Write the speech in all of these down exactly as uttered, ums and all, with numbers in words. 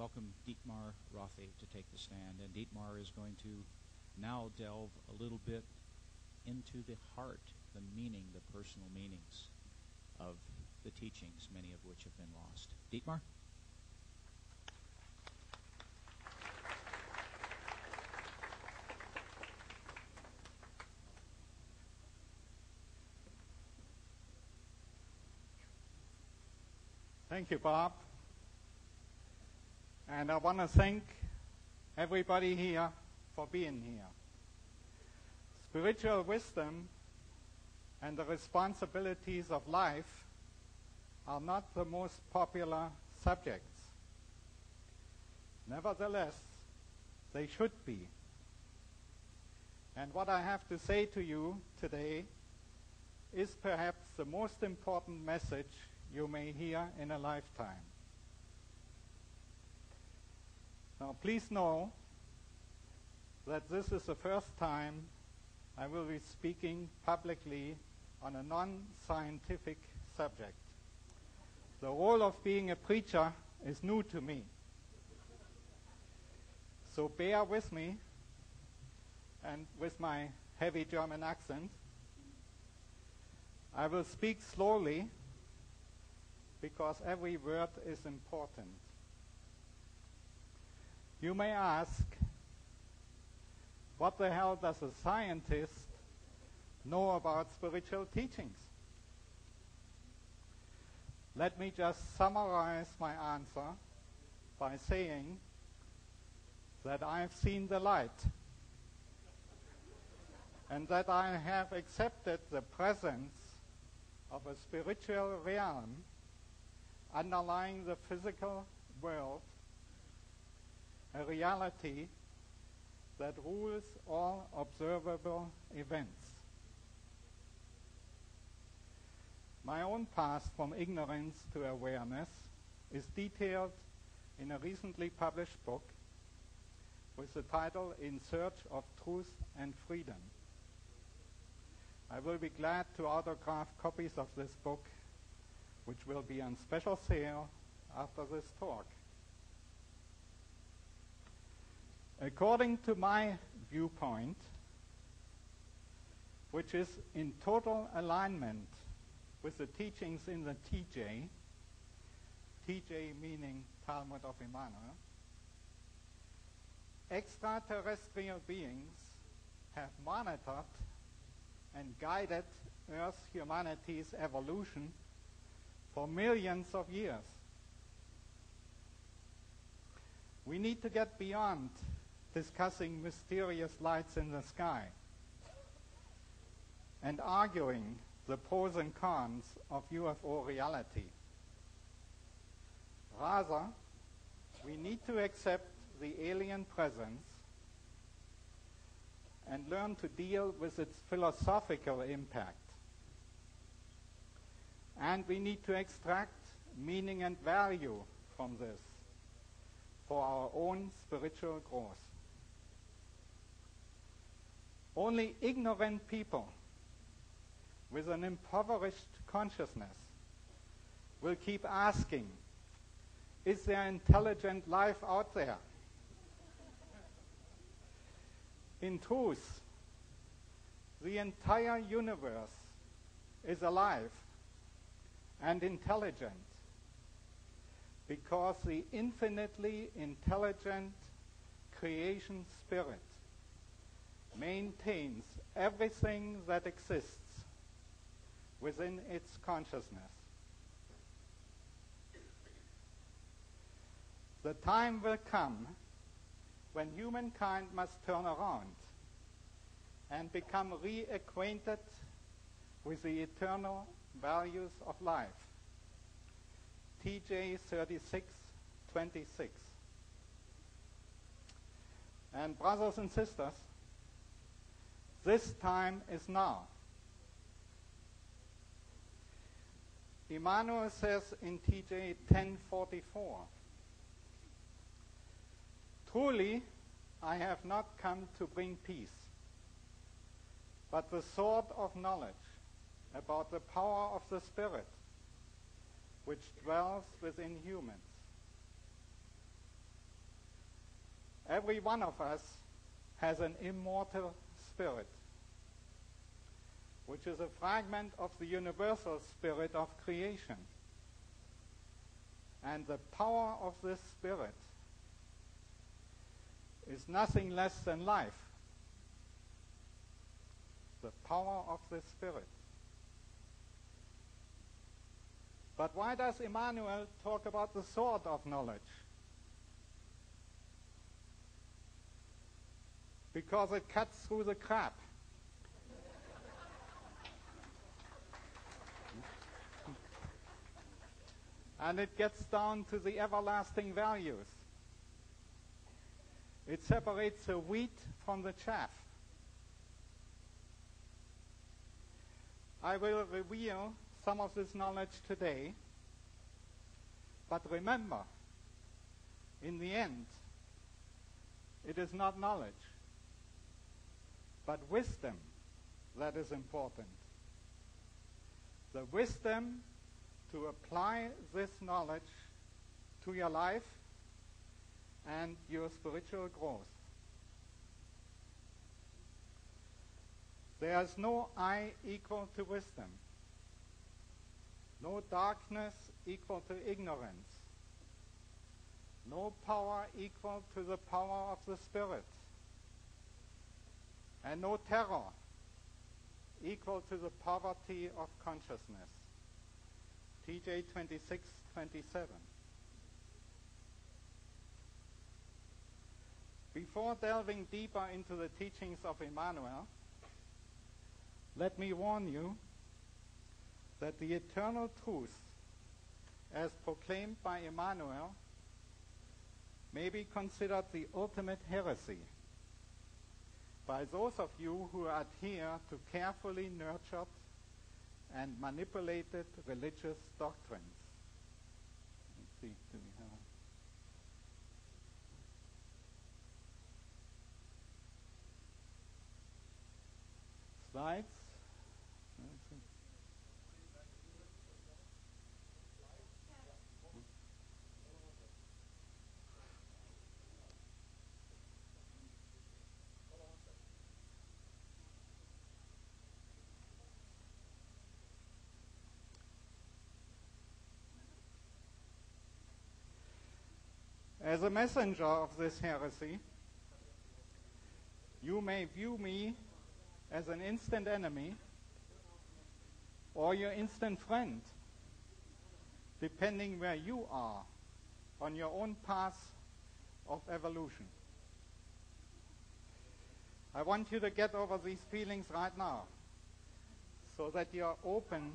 welcome Dietmar Rothe to take the stand. And Dietmar is going to now delve a little bit into the heart, the meaning, the personal meanings of the teachings, many of which have been lost. Dietmar? Thank you, Bob. And I want to thank everybody here for being here. Spiritual wisdom and the responsibilities of life are not the most popular subjects. Nevertheless, they should be. And what I have to say to you today is perhaps the most important message you may hear in a lifetime. Now, please know that this is the first time I will be speaking publicly on a non-scientific subject. The role of being a preacher is new to me. So bear with me and with my heavy German accent. I will speak slowly because every word is important. You may ask, what the hell does a scientist know about spiritual teachings? Let me just summarize my answer by saying that I've seen the light and that I have accepted the presence of a spiritual realm underlying the physical world, a reality that rules all observable events. My own path from ignorance to awareness is detailed in a recently published book with the title In Search of Truth and Freedom. I will be glad to autograph copies of this book, which will be on special sale after this talk. According to my viewpoint, which is in total alignment with the teachings in the T J, T J meaning Talmud of Jmmanuel, extraterrestrial beings have monitored and guided Earth's humanity's evolution for millions of years. We need to get beyond discussing mysterious lights in the sky and arguing the pros and cons of U F O reality. Rather, we need to accept the alien presence and learn to deal with its philosophical impact. And we need to extract meaning and value from this for our own spiritual growth. Only ignorant people with an impoverished consciousness will keep asking, is there intelligent life out there? In truth, the entire universe is alive and intelligent because the infinitely intelligent creation spirit maintains everything that exists within its consciousness. The time will come when humankind must turn around and become reacquainted with the eternal values of life. T J thirty-six twenty-six. And brothers and sisters, this time is now. Jmmanuel says in T J ten forty-four, truly, I have not come to bring peace, but the sword of knowledge about the power of the Spirit, which dwells within humans. Every one of us has an immortal spirit, which is a fragment of the universal spirit of creation. And the power of this spirit is nothing less than life. The power of this spirit. But why does Jmmanuel talk about the sword of knowledge? Because it cuts through the crap. And it gets down to the everlasting values. It separates the wheat from the chaff. I will reveal some of this knowledge today, but remember, in the end, it is not knowledge, but wisdom that is important. The wisdom to apply this knowledge to your life and your spiritual growth. There is no I equal to wisdom, no darkness equal to ignorance, no power equal to the power of the Spirit, and no terror equal to the poverty of consciousness. T J twenty-six twenty-seven. Before delving deeper into the teachings of Jmmanuel, let me warn you that the eternal truth, as proclaimed by Jmmanuel, may be considered the ultimate heresy by those of you who adhere to carefully nurtured and manipulated religious doctrines. Let's see, do we have slides? As a messenger of this heresy, you may view me as an instant enemy or your instant friend, depending where you are on your own path of evolution. I want you to get over these feelings right now so that you are open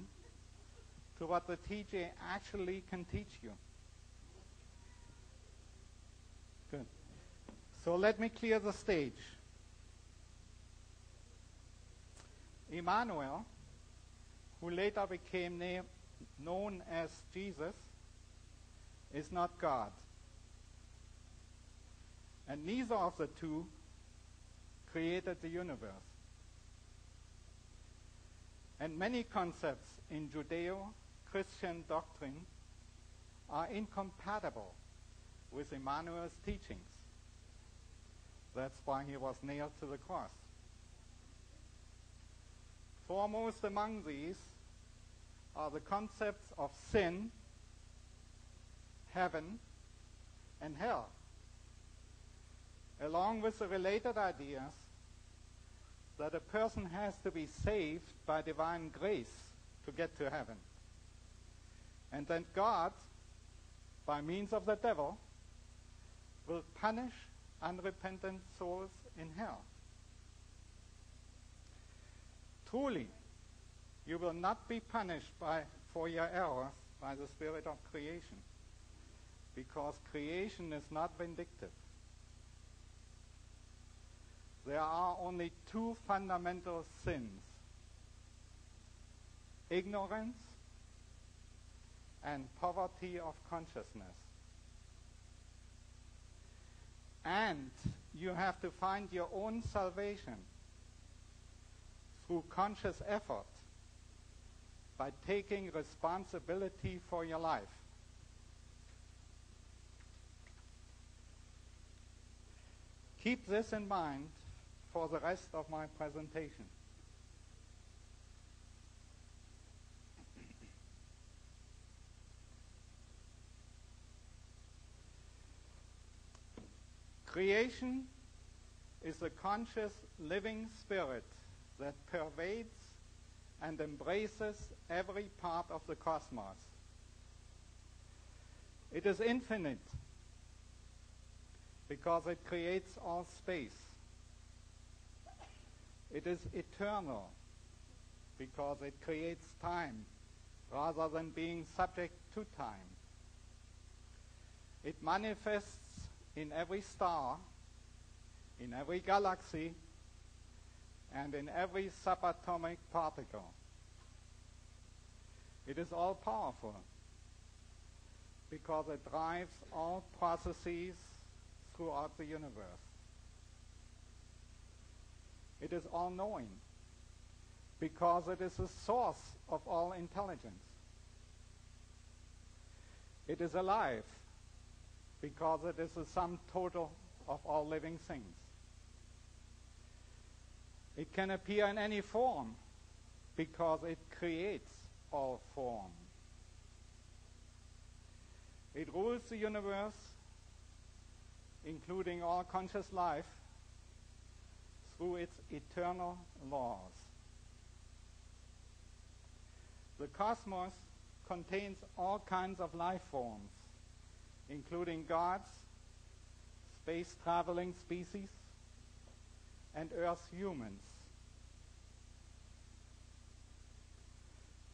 to what the T J actually can teach you. Good. So let me clear the stage. Jmmanuel, who later became name, known as Jesus, is not God. And neither of the two created the universe. And many concepts in Judeo-Christian doctrine are incompatible with Jmmanuel's teachings. That's why he was nailed to the cross. Foremost among these are the concepts of sin, heaven, and hell, along with the related ideas that a person has to be saved by divine grace to get to heaven, and that God, by means of the devil, will punish unrepentant souls in hell. Truly, you will not be punished by, for your errors by the spirit of creation, because creation is not vindictive. There are only two fundamental sins: ignorance and poverty of consciousness. And you have to find your own salvation through conscious effort, by taking responsibility for your life. Keep this in mind for the rest of my presentation. Creation is a conscious living spirit that pervades and embraces every part of the cosmos. It is infinite because it creates all space. It is eternal because it creates time rather than being subject to time. It manifests in every star, in every galaxy, and in every subatomic particle. It is all-powerful because it drives all processes throughout the universe. It is all-knowing because it is the source of all intelligence. It is alive because it is the sum total of all living things. It can appear in any form because it creates all form. It rules the universe, including all conscious life, through its eternal laws. The cosmos contains all kinds of life forms, including gods, space-traveling species, and Earth humans.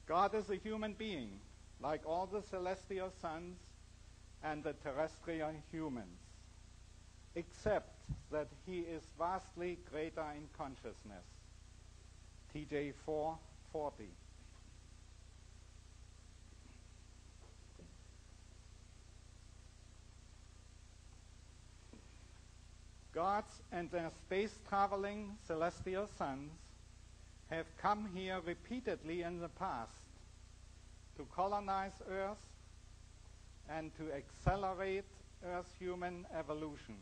God is a human being, like all the celestial sons and the terrestrial humans, except that he is vastly greater in consciousness. T J four forty. Gods and their space-traveling celestial sons have come here repeatedly in the past to colonize Earth and to accelerate Earth's human evolution.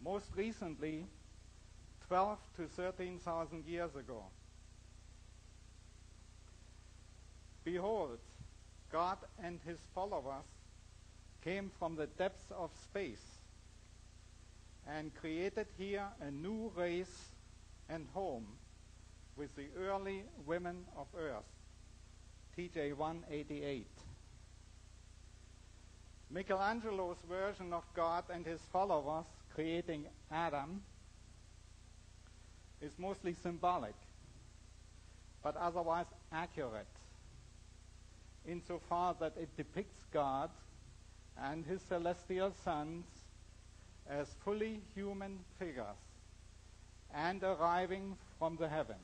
Most recently, twelve to thirteen thousand years ago. Behold, God and his followers came from the depths of space and created here a new race and home with the early women of Earth, T J one eighty-eight. Michelangelo's version of God and his followers creating Adam is mostly symbolic, but otherwise accurate, insofar that it depicts God and his celestial sons as fully human figures and arriving from the heavens.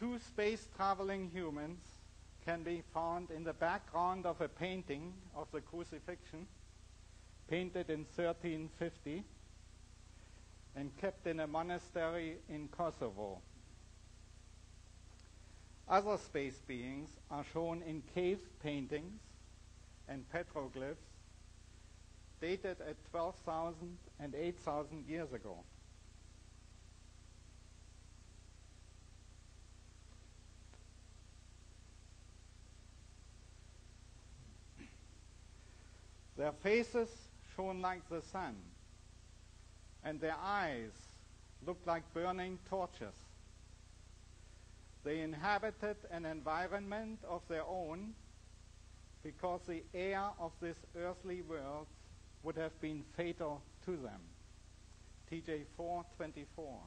Two space-traveling humans can be found in the background of a painting of the crucifixion, painted in thirteen fifty and kept in a monastery in Kosovo. Other space beings are shown in cave paintings and petroglyphs dated at twelve thousand and eight thousand years ago. Their faces shone like the sun, and their eyes looked like burning torches. They inhabited an environment of their own because the air of this earthly world would have been fatal to them. T J four twenty-four.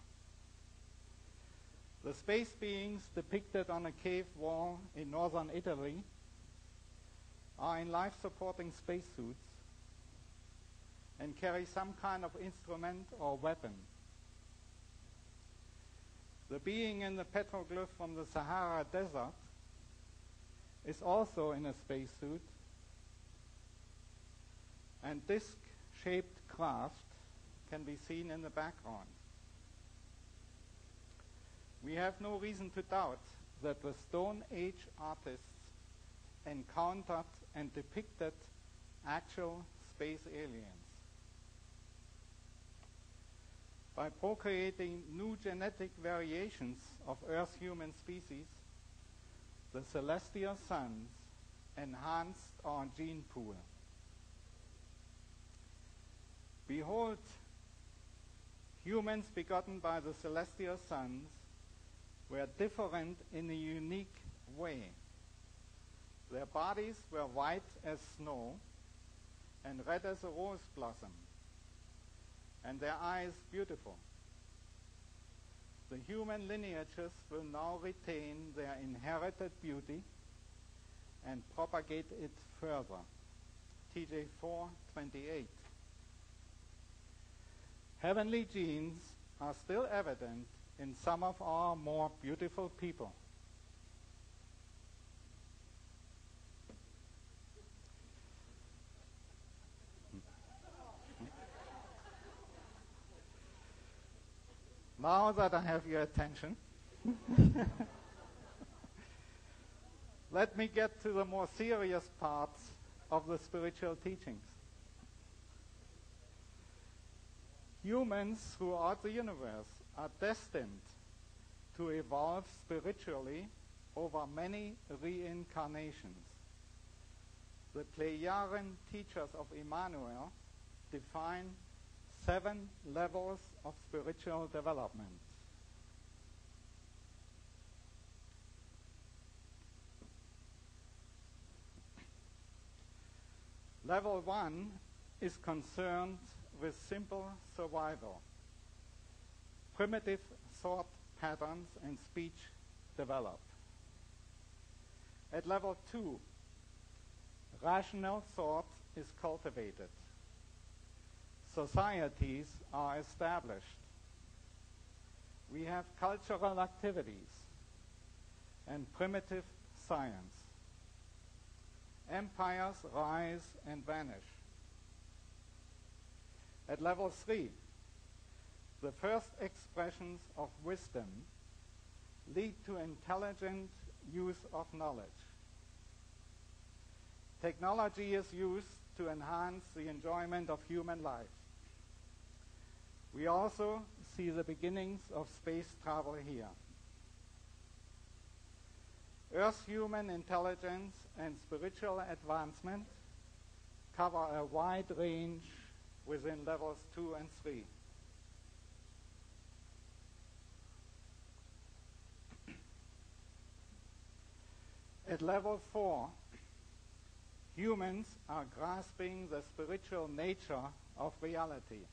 The space beings depicted on a cave wall in northern Italy are in life-supporting spacesuits and carry some kind of instrument or weapon. The being in the petroglyph from the Sahara Desert is also in a spacesuit, and disc-shaped craft can be seen in the background. We have no reason to doubt that the Stone Age artists encountered and depicted actual space aliens. By procreating new genetic variations of Earth's human species, the celestial suns enhanced our gene pool. Behold, humans begotten by the celestial suns were different in a unique way. Their bodies were white as snow and red as a rose blossom, and their eyes beautiful. The human lineages will now retain their inherited beauty and propagate it further. T J four twenty-eight. Heavenly genes are still evident in some of our more beautiful people. Now that I have your attention, let me get to the more serious parts of the spiritual teachings. Humans throughout the universe are destined to evolve spiritually over many reincarnations. The Plejaren teachers of Immanuel define seven levels of spiritual development. Level one is concerned with simple survival, primitive thought patterns and speech develop. At level two, rational thought is cultivated. Societies are established. We have cultural activities and primitive science. Empires rise and vanish. At level three, the first expressions of wisdom lead to intelligent use of knowledge. Technology is used to enhance the enjoyment of human life. We also see the beginnings of space travel here. Earth's human intelligence and spiritual advancement cover a wide range within levels two and three. At level four, humans are grasping the spiritual nature of reality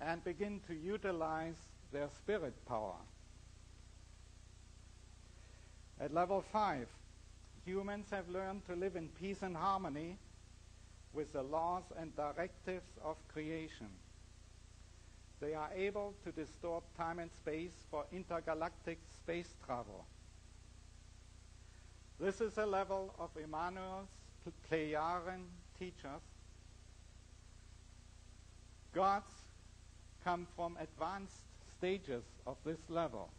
and begin to utilize their spirit power. At level five, humans have learned to live in peace and harmony with the laws and directives of creation. They are able to distort time and space for intergalactic space travel. This is a level of Immanuel's Plejaren teachers. Gods come from advanced stages of this level.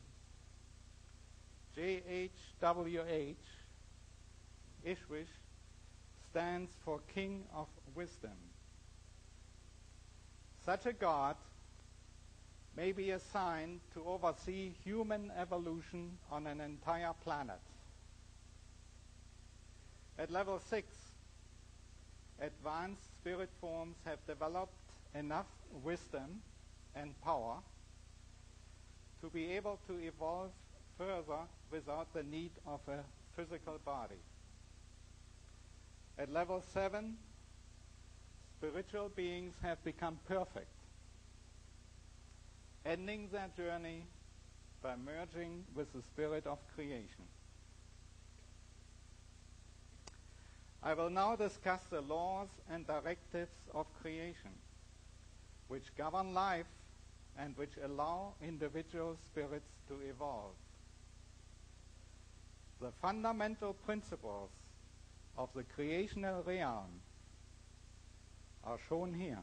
J H W H Ishwish stands for King of Wisdom. Such a god may be assigned to oversee human evolution on an entire planet. At level six, advanced spirit forms have developed enough wisdom and power to be able to evolve further without the need of a physical body. At level seven, spiritual beings have become perfect, ending their journey by merging with the spirit of creation. I will now discuss the laws and directives of creation, which govern life and which allow individual spirits to evolve. The fundamental principles of the creational realm are shown here.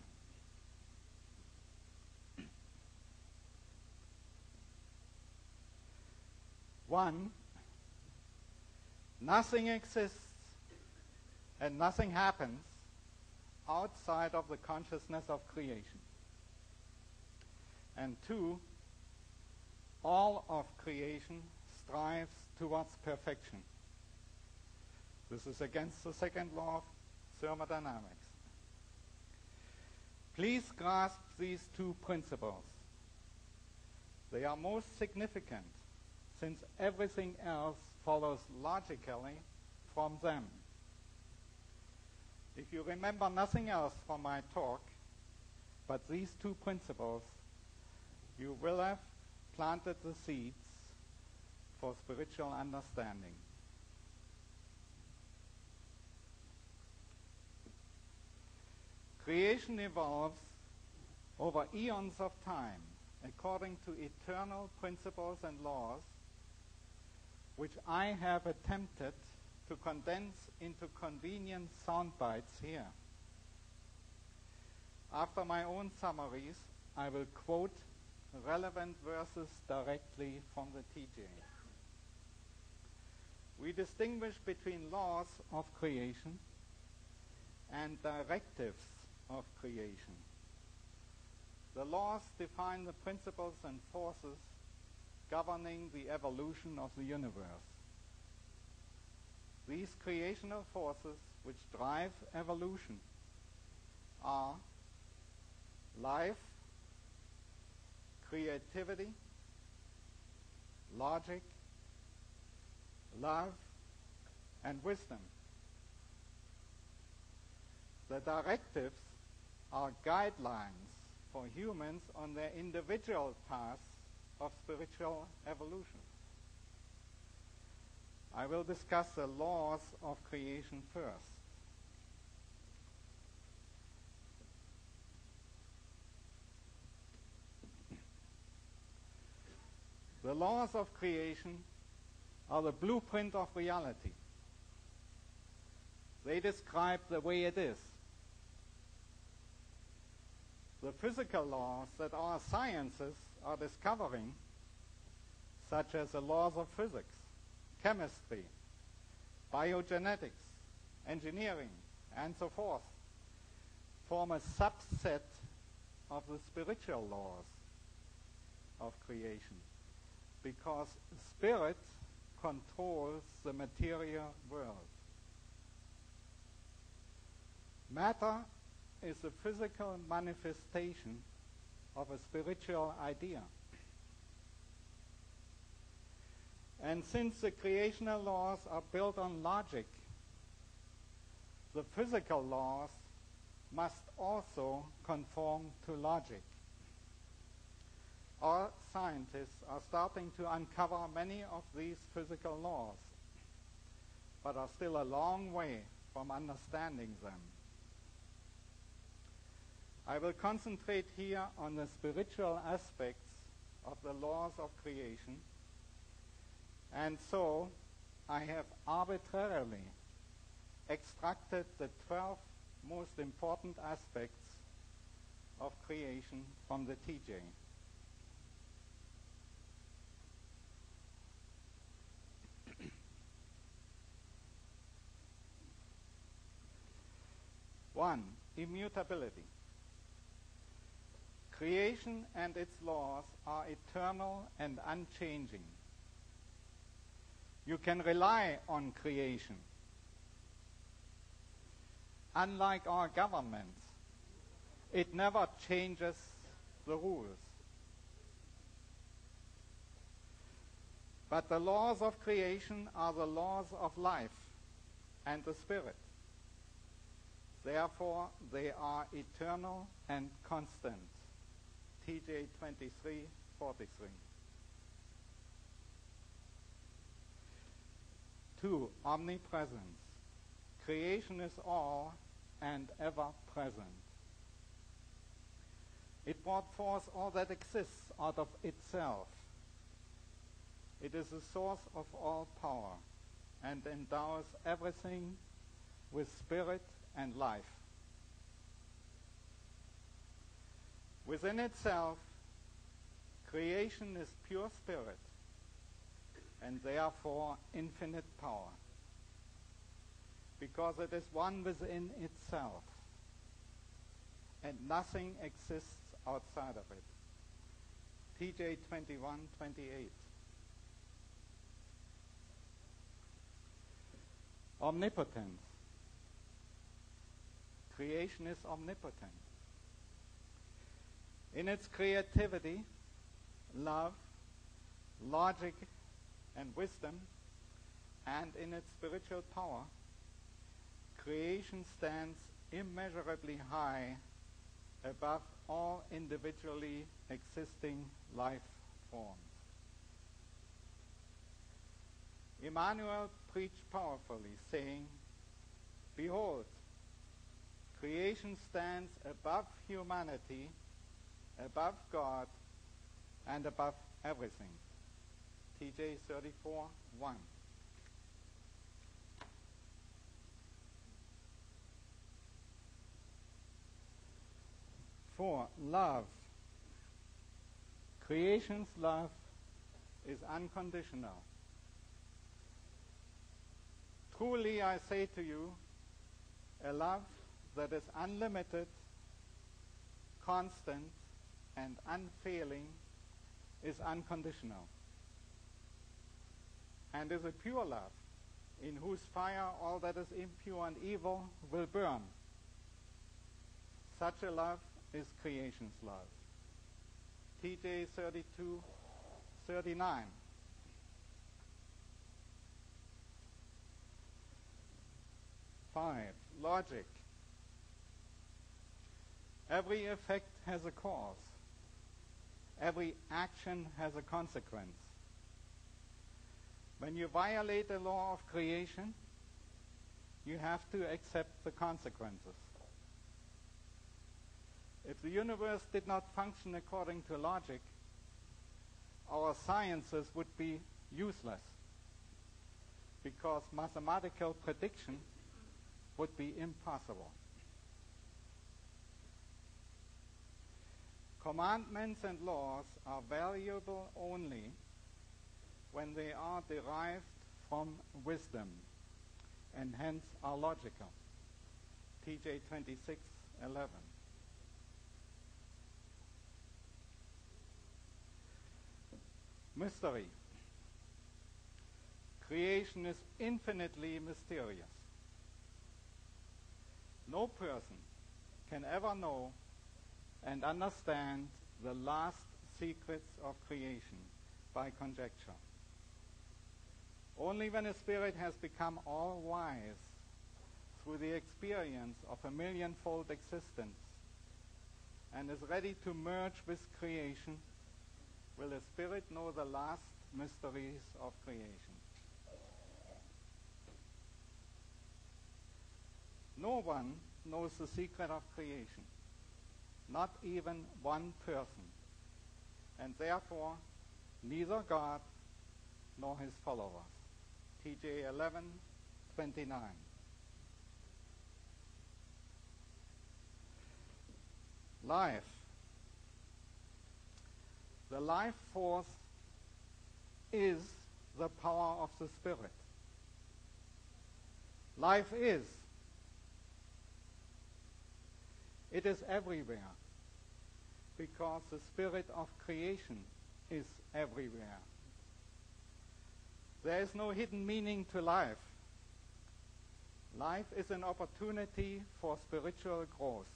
One, nothing exists and nothing happens outside of the consciousness of creation. And two, all of creation strives towards perfection. This is against the second law of thermodynamics. Please grasp these two principles. They are most significant since everything else follows logically from them. If you remember nothing else from my talk but these two principles, you will have planted the seeds for spiritual understanding. Creation evolves over eons of time according to eternal principles and laws, which I have attempted to condense into convenient sound bites here. After my own summaries, I will quote relevant verses directly from the T J. We distinguish between laws of creation and directives of creation. The laws define the principles and forces governing the evolution of the universe. These creational forces which drive evolution are life, creativity, logic, love, and wisdom. The directives are guidelines for humans on their individual paths of spiritual evolution. I will discuss the laws of creation first. The laws of creation are the blueprint of reality. They describe the way it is. The physical laws that our sciences are discovering, such as the laws of physics, chemistry, biogenetics, engineering, and so forth, form a subset of the spiritual laws of creation, because spirit controls the material world. Matter is a physical manifestation of a spiritual idea. And since the creational laws are built on logic, the physical laws must also conform to logic. Our scientists are starting to uncover many of these physical laws, but are still a long way from understanding them. I will concentrate here on the spiritual aspects of the laws of creation, and so I have arbitrarily extracted the twelve most important aspects of creation from the T J. One, immutability. Creation and its laws are eternal and unchanging. You can rely on creation. Unlike our governments, it never changes the rules. But the laws of creation are the laws of life and the spirit. Therefore, they are eternal and constant. T J twenty-three forty-three. Two, omnipresence. Creation is all and ever present. It brought forth all that exists out of itself. It is the source of all power and endows everything with spirit and life. Within itself, creation is pure spirit and therefore infinite power. because it is one within itself, and nothing exists outside of it. T J twenty-one twenty-eight. Omnipotence. Creation is omnipotent. In its creativity, love, logic, and wisdom, and in its spiritual power, creation stands immeasurably high above all individually existing life forms. Immanuel preached powerfully, saying, "Behold, creation stands above humanity, above God, and above everything." T J thirty-four one. Four, love. Creation's love is unconditional. Truly I say to you, a love that is unlimited, constant, and unfailing is unconditional, and is a pure love, in whose fire all that is impure and evil will burn. Such a love is creation's love. T J thirty-two thirty-nine. Five, logic. Every effect has a cause. Every action has a consequence. When you violate the law of creation, you have to accept the consequences. If the universe did not function according to logic, our sciences would be useless, because mathematical prediction would be impossible. Commandments and laws are valuable only when they are derived from wisdom, and hence are logical. T J twenty-six eleven. Mystery. Creation is infinitely mysterious. No person can ever know and understand the last secrets of creation by conjecture. Only when a spirit has become all-wise through the experience of a millionfold existence and is ready to merge with creation will a spirit know the last mysteries of creation. No one knows the secret of creation, not even one person, and therefore neither God nor his followers. T J eleven twenty-nine. Life. The life force is the power of the Spirit. Life is. It is everywhere, because the Spirit of creation is everywhere. There is no hidden meaning to life. Life is an opportunity for spiritual growth.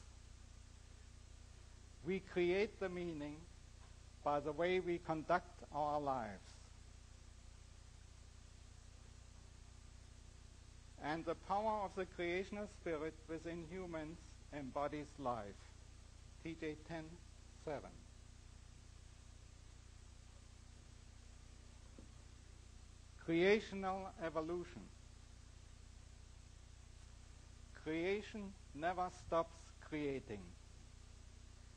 We create the meaning by the way we conduct our lives. And the power of the creational spirit within humans embodies life. T J ten seven. Creational evolution. Creation never stops creating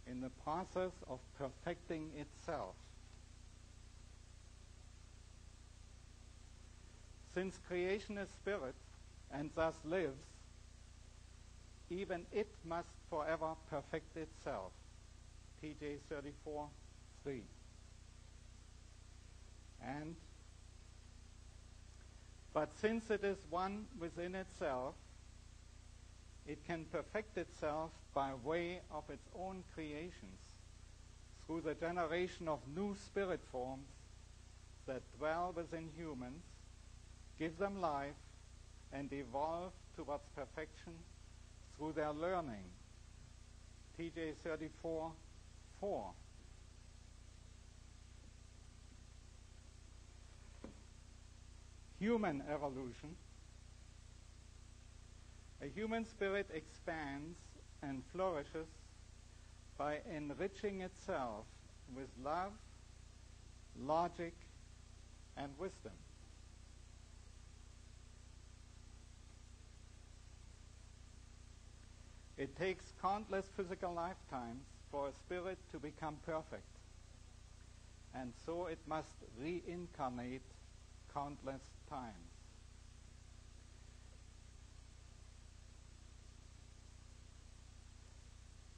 in the process of perfecting itself. Since creation is spirit and thus lives, even it must forever perfect itself. T J thirty-four three. And, but since it is one within itself, It can perfect itself by way of its own creations, through the generation of new spirit forms that dwell within humans, give them life, and evolve towards perfection through their learning. T J thirty-four four. Human evolution. A human spirit expands and flourishes by enriching itself with love, logic, and wisdom. It takes countless physical lifetimes for a spirit to become perfect, and so it must reincarnate countless times.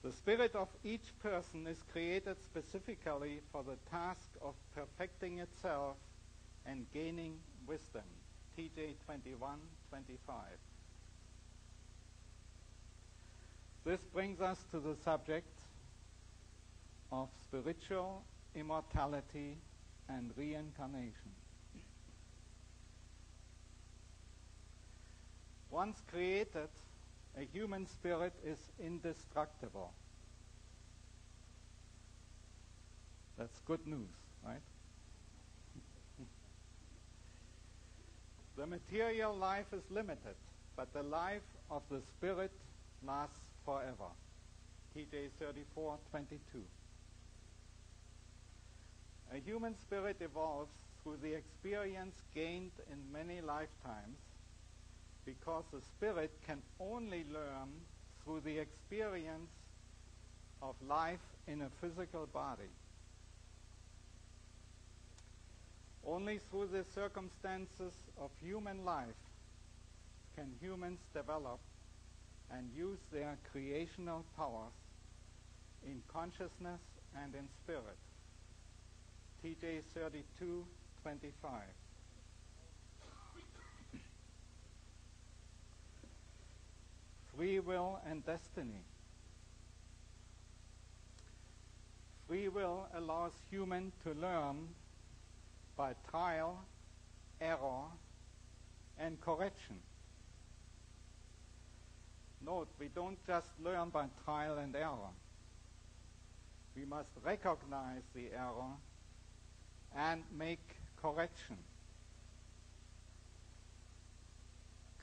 The spirit of each person is created specifically for the task of perfecting itself and gaining wisdom. T J twenty-one twenty-five. This brings us to the subject of spiritual immortality and reincarnation. Once created, a human spirit is indestructible. That's good news, right? The material life is limited, but the life of the spirit lasts forever. T J thirty-four twenty-two. A human spirit evolves through the experience gained in many lifetimes, because the spirit can only learn through the experience of life in a physical body. Only through the circumstances of human life can humans develop and use their creational powers in consciousness and in spirit. T J thirty-two twenty-five. Free will and destiny. Free will allows human to learn by trial, error, and correction. Note, we don't just learn by trial and error. We must recognize the error and make correction.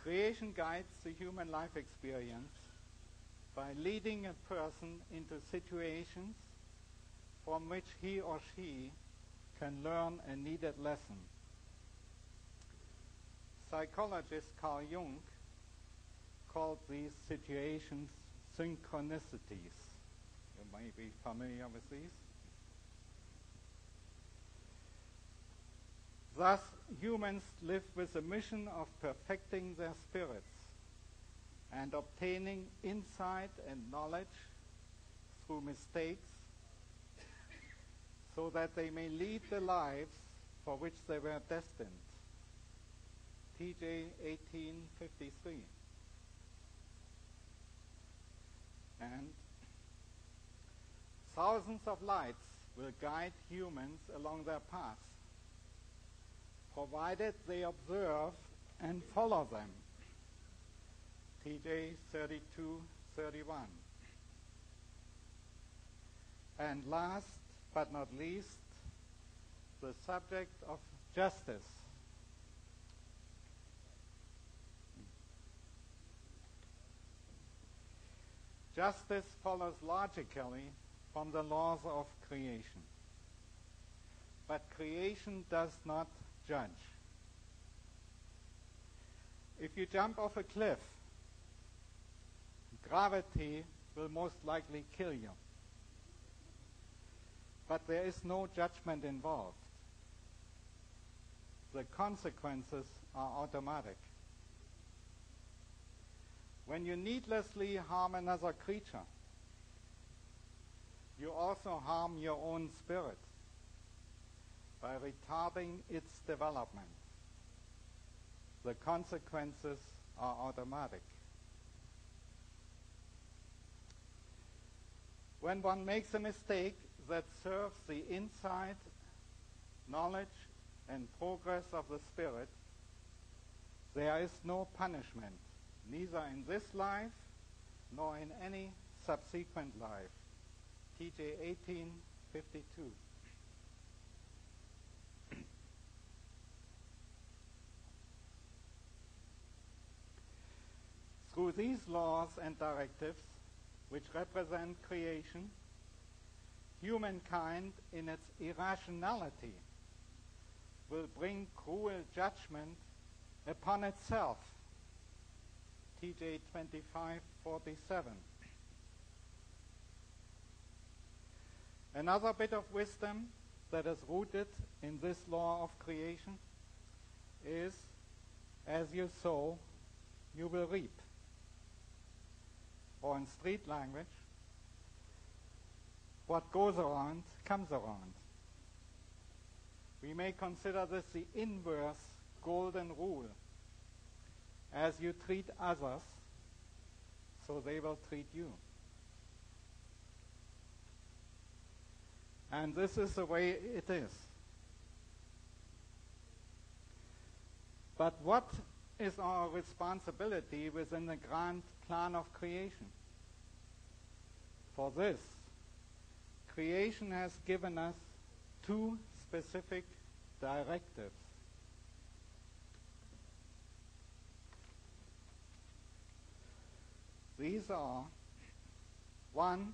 Creation guides the human life experience by leading a person into situations from which he or she can learn a needed lesson. Psychologist Carl Jung called these situations synchronicities. You may be familiar with these. Thus, humans live with the mission of perfecting their spirits and obtaining insight and knowledge through mistakes, so that they may lead the lives for which they were destined. T J eighteen fifty-three. And thousands of lights will guide humans along their paths, provided they observe and follow them. T J thirty-two thirty-one. And last but not least, the subject of justice. Justice follows logically from the laws of creation, but creation does not judge. If you jump off a cliff, gravity will most likely kill you. But there is no judgment involved. The consequences are automatic. When you needlessly harm another creature, you also harm your own spirit by retarding its development. The consequences are automatic. when one makes a mistake that serves the insight, knowledge, and progress of the spirit, there is no punishment, neither in this life nor in any subsequent life. T J eighteen fifty-two. Through these laws and directives, which represent creation, humankind in its irrationality will bring cruel judgment upon itself. T J twenty-five forty-seven. Another bit of wisdom that is rooted in this law of creation is, as you sow, you will reap. Or in street language, what goes around comes around. We may consider this the inverse golden rule. As you treat others, so they will treat you. And this is the way it is. But what is our responsibility within the grand plan of creation? For this, creation has given us two specific directives. These are, one,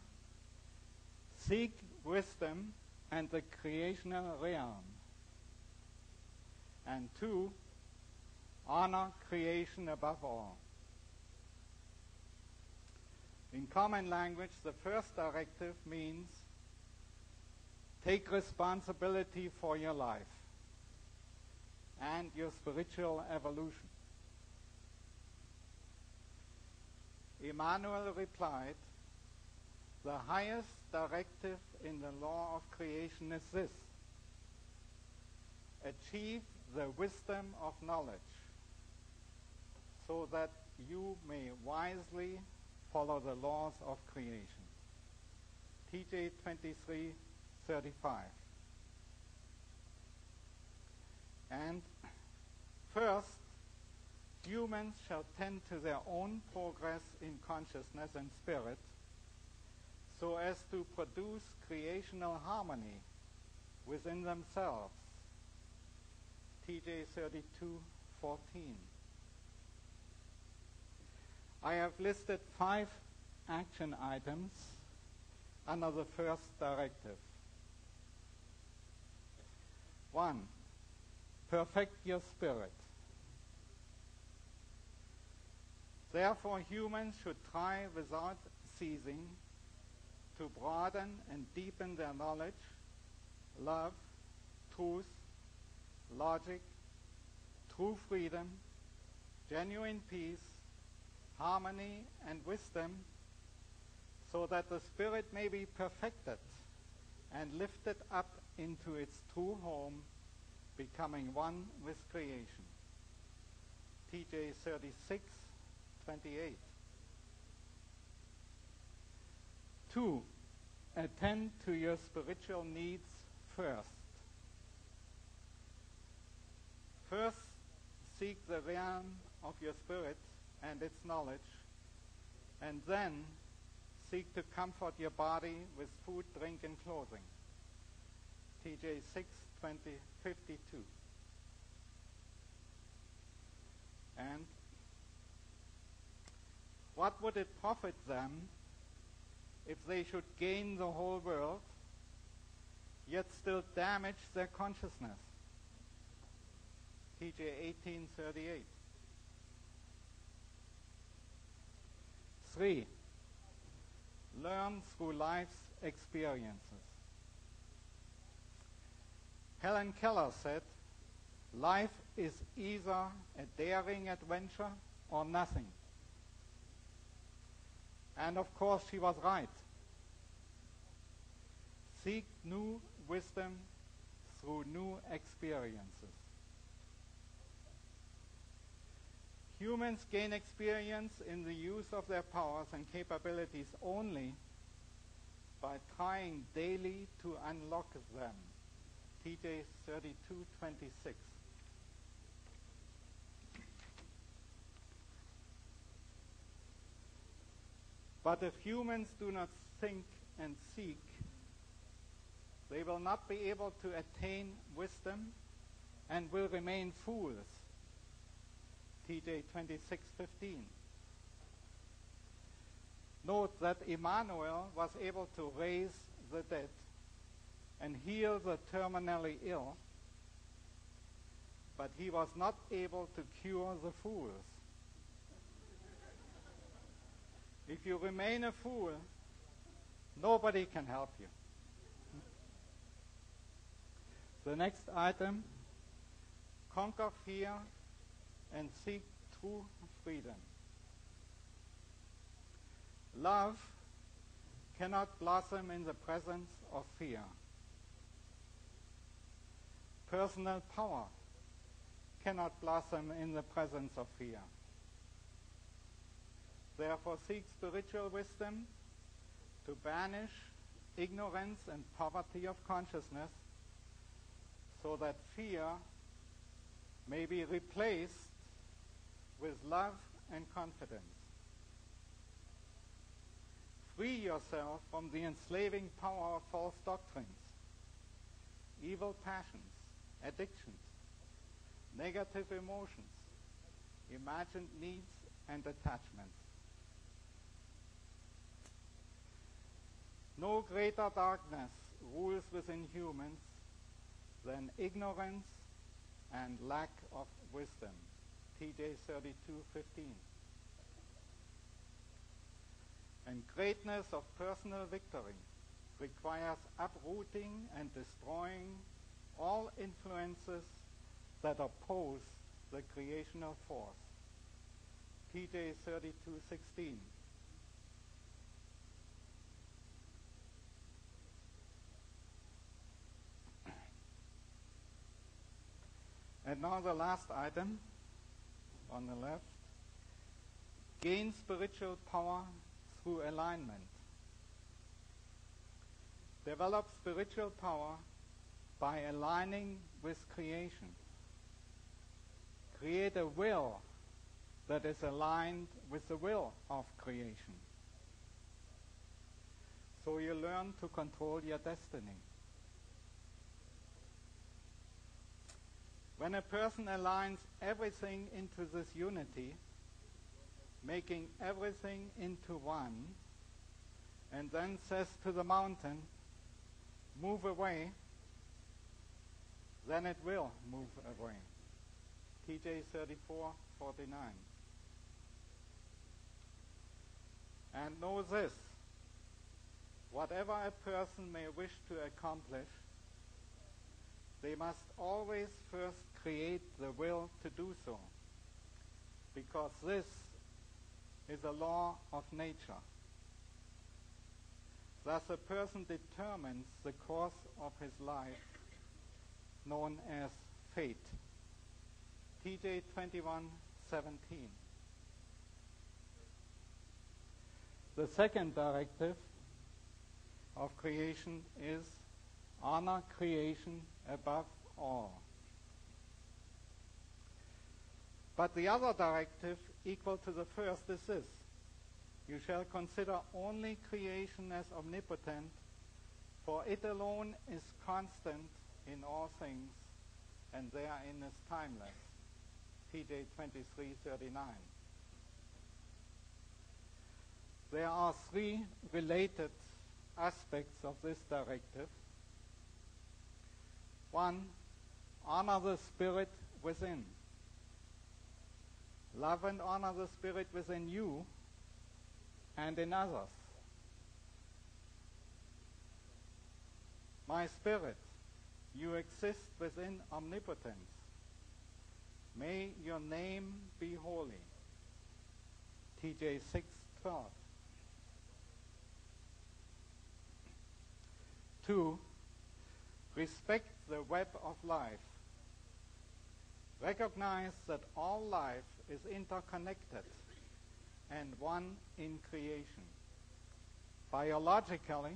seek wisdom and the creational realm, and two, honor creation above all. In common language, the first directive means take responsibility for your life and your spiritual evolution. Immanuel replied, the highest directive in the law of creation is this: achieve the wisdom of knowledge, so that you may wisely follow the laws of creation. T J twenty-three thirty-five. And first, humans shall tend to their own progress in consciousness and spirit, so as to produce creational harmony within themselves. T J thirty-two fourteen. I have listed five action items under the first directive. One, perfect your spirit. Therefore, humans should try without ceasing to broaden and deepen their knowledge, love, truth, logic, true freedom, genuine peace, harmony, and wisdom, so that the spirit may be perfected and lifted up into its true home, becoming one with creation. T J thirty-six twenty-eight. Two, attend to your spiritual needs first. First, seek the realm of your spirit and its knowledge, and then seek to comfort your body with food, drink, and clothing. T J six twenty fifty-two. And what would it profit them if they should gain the whole world, yet still damage their consciousness? T J eighteen thirty-eight. Three, learn through life's experiences. Helen Keller said, life is either a daring adventure or nothing. And of course, she was right. Seek new wisdom through new experiences. Humans gain experience in the use of their powers and capabilities only by trying daily to unlock them. T J thirty-two twenty-six. But if humans do not think and seek, they will not be able to attain wisdom and will remain fools. T J twenty-six fifteen. Note that Emmanuel was able to raise the dead and heal the terminally ill, but he was not able to cure the fools. If you remain a fool, nobody can help you. The next item, conquer fear and seek true freedom. Love cannot blossom in the presence of fear. Personal power cannot blossom in the presence of fear. Therefore, seek spiritual wisdom to banish ignorance and poverty of consciousness, so that fear may be replaced with love and confidence. Free yourself from the enslaving power of false doctrines, evil passions, addictions, negative emotions, imagined needs and attachments. No greater darkness rules within humans than ignorance and lack of wisdom. T J thirty-two fifteen. And greatness of personal victory requires uprooting and destroying all influences that oppose the creational force. T J thirty-two sixteen. And now the last item on the left. Gain spiritual power through alignment. Develop spiritual power by aligning with creation. Create a will that is aligned with the will of creation. So you learn to control your destiny. When a person aligns everything into this unity, making everything into one, and then says to the mountain, move away, then it will move away. T J thirty-four forty-nine. And know this, whatever a person may wish to accomplish, they must always first create the will to do so, because this is a law of nature. Thus a person determines the course of his life, known as fate. T J twenty-one seventeen. The second directive of creation is honor creation above all. But the other directive, equal to the first, is this: you shall consider only creation as omnipotent, for it alone is constant in all things, and therein is timeless. T J twenty-three thirty-nine. There are three related aspects of this directive. One, honor the spirit within. Love and honor the spirit within you and in others. My spirit, you exist within omnipotence. May your name be holy. T J six twelve. Two, respect the web of life. Recognize that all life is interconnected and one in creation. Biologically,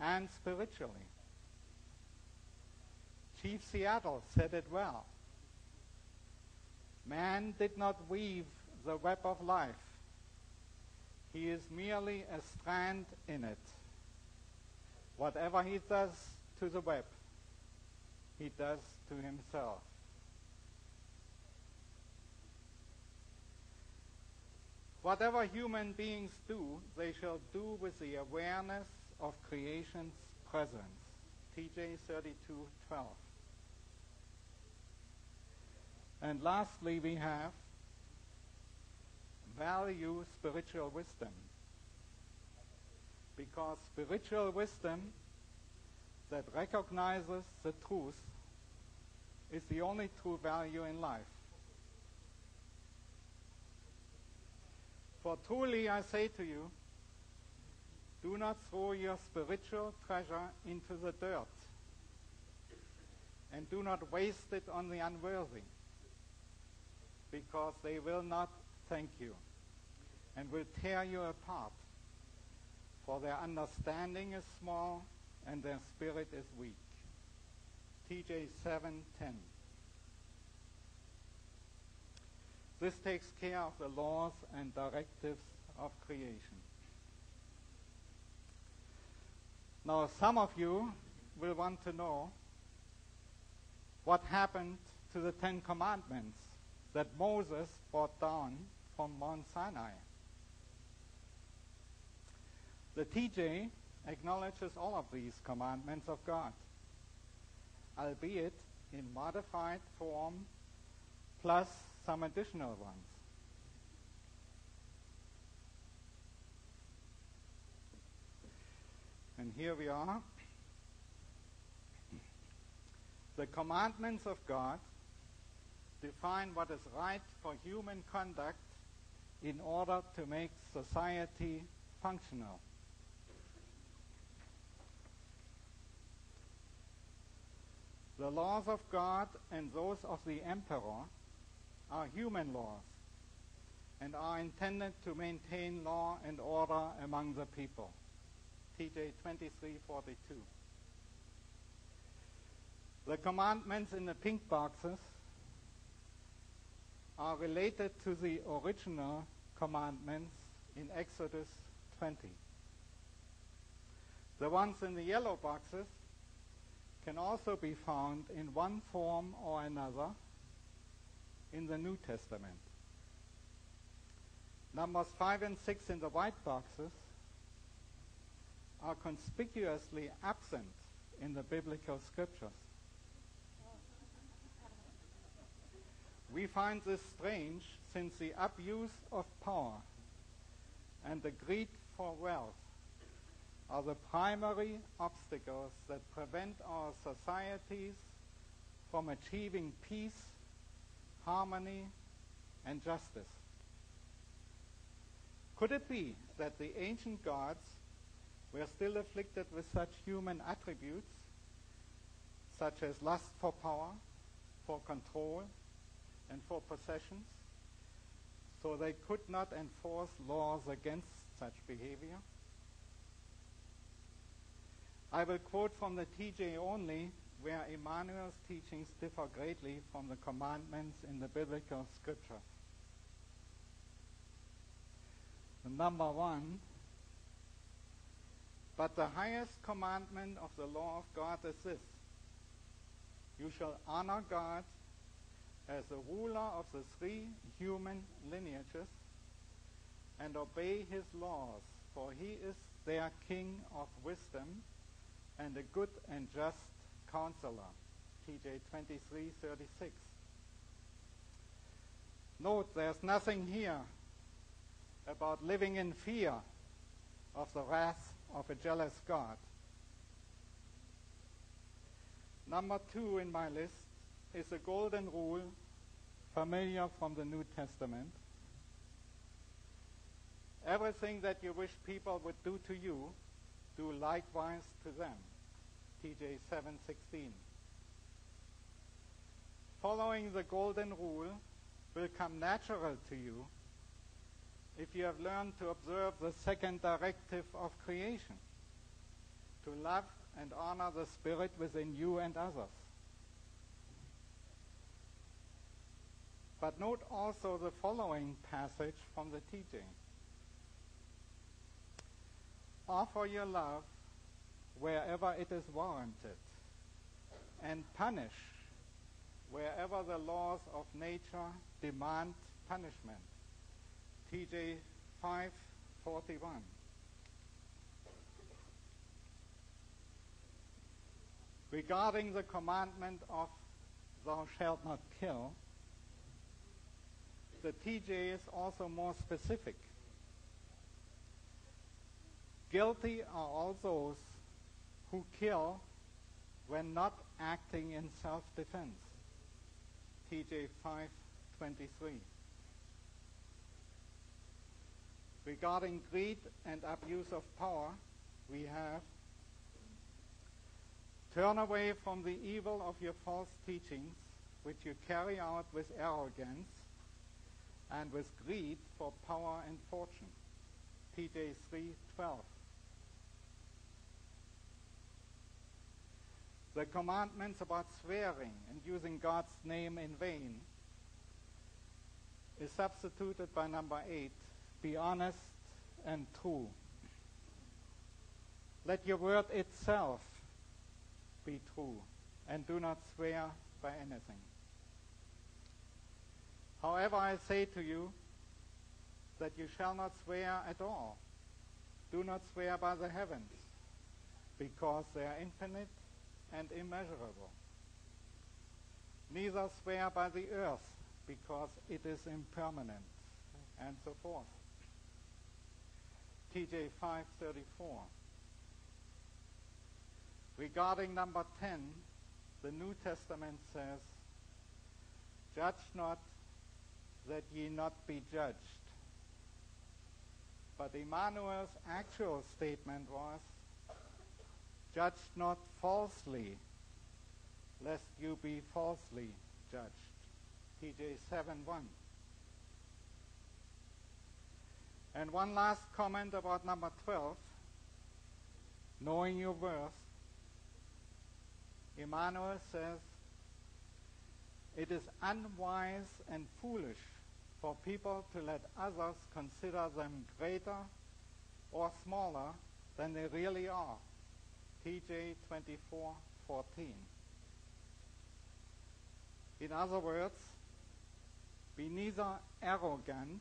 and spiritually. Chief Seattle said it well. Man did not weave the web of life. He is merely a strand in it. Whatever he does to the web, he does to himself. Whatever human beings do, they shall do with the awareness of creation's presence. T J thirty-two twelve. And lastly, we have value spiritual wisdom, because spiritual wisdom that recognizes the truth is the only true value in life. For truly I say to you, do not throw your spiritual treasure into the dirt, and do not waste it on the unworthy, because they will not thank you, and will tear you apart, for their understanding is small, and their spirit is weak. T J seven ten. This takes care of the laws and directives of creation. Now, some of you will want to know what happened to the Ten Commandments that Moses brought down from Mount Sinai. The T J acknowledges all of these commandments of God, albeit in modified form, plus some additional ones. And here we are. The commandments of God define what is right for human conduct in order to make society functional. The laws of God and those of the emperor are human laws and are intended to maintain law and order among the people. T J twenty-three forty-two. The commandments in the pink boxes are related to the original commandments in Exodus twenty. The ones in the yellow boxes can also be found in one form or another in the New Testament. Numbers five and six in the white boxes are conspicuously absent in the biblical scriptures. We find this strange, since the abuse of power and the greed for wealth are the primary obstacles that prevent our societies from achieving peace, harmony, and justice. Could it be that the ancient gods were still afflicted with such human attributes, such as lust for power, for control, and for possessions, so they could not enforce laws against such behavior? I will quote from the T J only where Immanuel's teachings differ greatly from the commandments in the biblical scripture. Number one, but the highest commandment of the law of God is this: you shall honor God as the ruler of the three human lineages, and obey his laws, for he is their king of wisdom and a good and just counselor. T J twenty-three thirty-six. Note, there's nothing here about living in fear of the wrath of a jealous God. Number two in my list is a golden rule familiar from the New Testament. Everything that you wish people would do to you, do likewise to them. T J seven sixteen. Following the golden rule will come natural to you if you have learned to observe the second directive of creation, to love and honor the spirit within you and others. But note also the following passage from the teaching. Offer your love wherever it is warranted, and punish wherever the laws of nature demand punishment. T J five forty-one. Regarding the commandment of thou shalt not kill, the T J is also more specific. Guilty are all those who kill when not acting in self-defense. T J five twenty-three. Regarding greed and abuse of power, we have: turn away from the evil of your false teachings, which you carry out with arrogance and with greed for power and fortune. T J three twelve. The commandments about swearing and using God's name in vain is substituted by number eight, be honest and true. Let your word itself be true, and do not swear by anything. However, I say to you that you shall not swear at all. Do not swear by the heavens, because they are infinite and immeasurable. Neither swear by the earth, because it is impermanent, and so forth. T J five thirty-four. Regarding number ten, the New Testament says, judge not, that ye not be judged. But Immanuel's actual statement was, judge not falsely, lest you be falsely judged. T J seven one. And one last comment about number twelve, knowing your worth. Immanuel says, it is unwise and foolish for people to let others consider them greater or smaller than they really are. T J twenty-four fourteen. In other words, be neither arrogant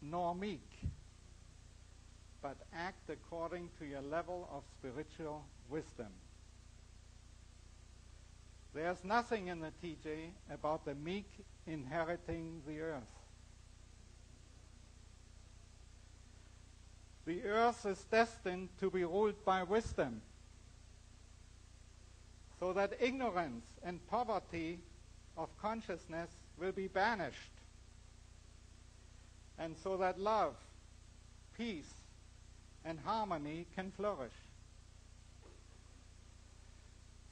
nor meek, but act according to your level of spiritual wisdom. There is nothing in the T J about the meek inheriting the earth. The earth is destined to be ruled by wisdom, so that ignorance and poverty of consciousness will be banished, and so that love, peace, and harmony can flourish.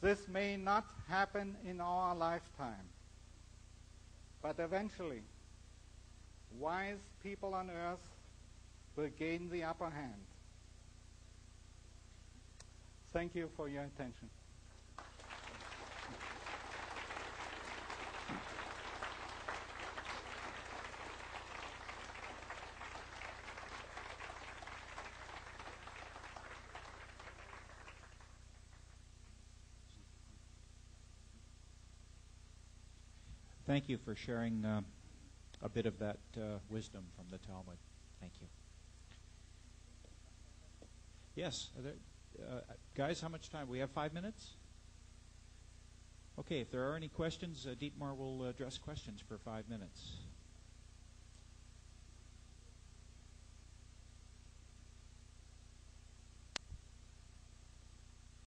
This may not happen in our lifetime, but eventually, wise people on earth will gain the upper hand. Thank you for your attention. Thank you for sharing uh, a bit of that uh, wisdom from the Talmud. Thank you. Yes, are there, uh, guys, how much time? We have five minutes? Okay, if there are any questions, uh, Dietmar will address questions for five minutes.